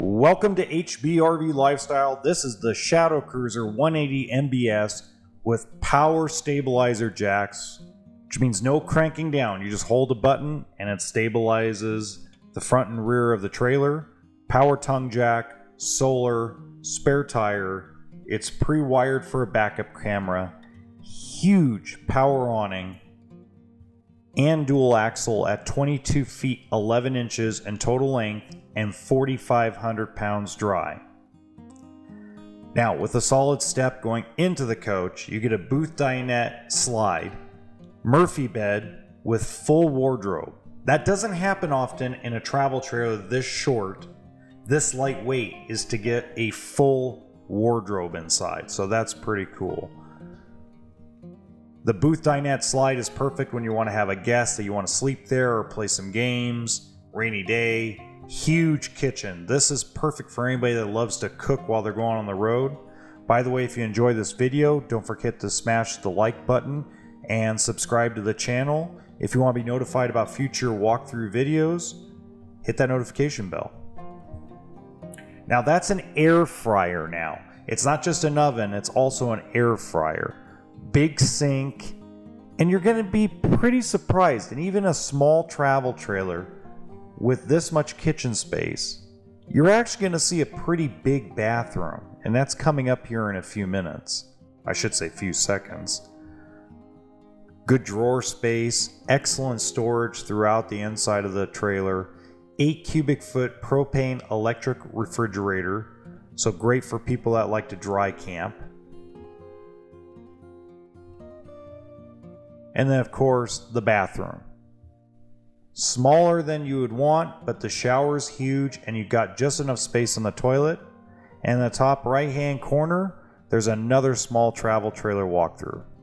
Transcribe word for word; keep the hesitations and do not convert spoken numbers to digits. Welcome to H B R V Lifestyle. This is the Shadow Cruiser one eighty M B S with power stabilizer jacks, which means no cranking down. You just hold a button and it stabilizes the front and rear of the trailer. Power tongue jack, solar, spare tire. It's pre-wired for a backup camera. Huge power awning and dual axle at twenty-two feet eleven inches in total length and forty-five hundred pounds dry. Now, with a solid step going into the coach, you get a booth dinette slide, Murphy bed with full wardrobe. That doesn't happen often in a travel trailer this short. This lightweight is to get a full wardrobe inside, so that's pretty cool. The booth dinette slide is perfect when you want to have a guest that you want to sleep there or play some games, rainy day. Huge kitchen. This is perfect for anybody that loves to cook while they're going on the road. By the way, if you enjoy this video, don't forget to smash the like button and subscribe to the channel. If you want to be notified about future walkthrough videos, hit that notification bell. Now that's an air fryer now. It's not just an oven, it's also an air fryer. Big sink, and you're going to be pretty surprised. And even a small travel trailer with this much kitchen space, you're actually going to see a pretty big bathroom, and that's coming up here in a few minutes. I should say few seconds. Good drawer space, excellent storage throughout the inside of the trailer, eight cubic foot propane electric refrigerator, so great for people that like to dry camp. And then of course the bathroom. Smaller than you would want, but the shower's huge and you've got just enough space on the toilet. And in the top right hand corner, there's another small travel trailer walkthrough.